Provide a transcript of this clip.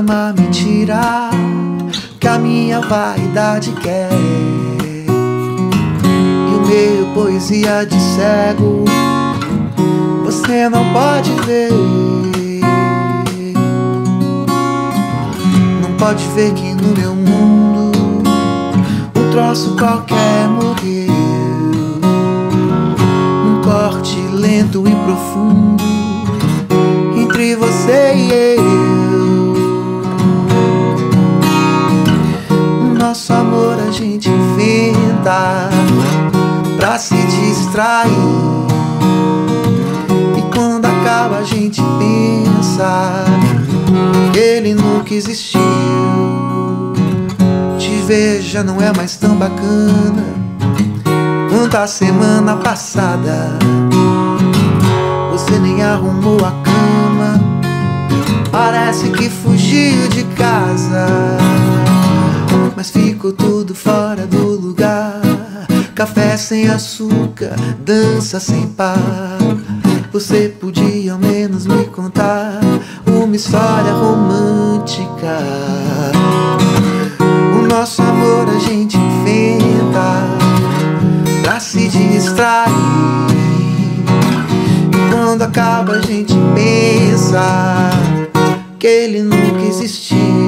ama me tirar, que a minha vaidade quer, e o meu poesia de cego você não pode ver. Não pode ver que no meu mundo um troço qualquer morreu, um corte lento e profundo entre você e eu. Nosso amor a gente inventa pra se distrair, e quando acaba a gente pensa que ele nunca existiu. Te ver já não é mais tão bacana quanto a semana passada. Você nem arrumou a cama, parece que fugiu de casa, mas ficou tudo fora do lugar. Café sem açúcar, dança sem par. Você podia ao menos me contar uma história romântica. O nosso amor a gente inventa pra se distrair, quando acaba a gente pensa que ele nunca existiu.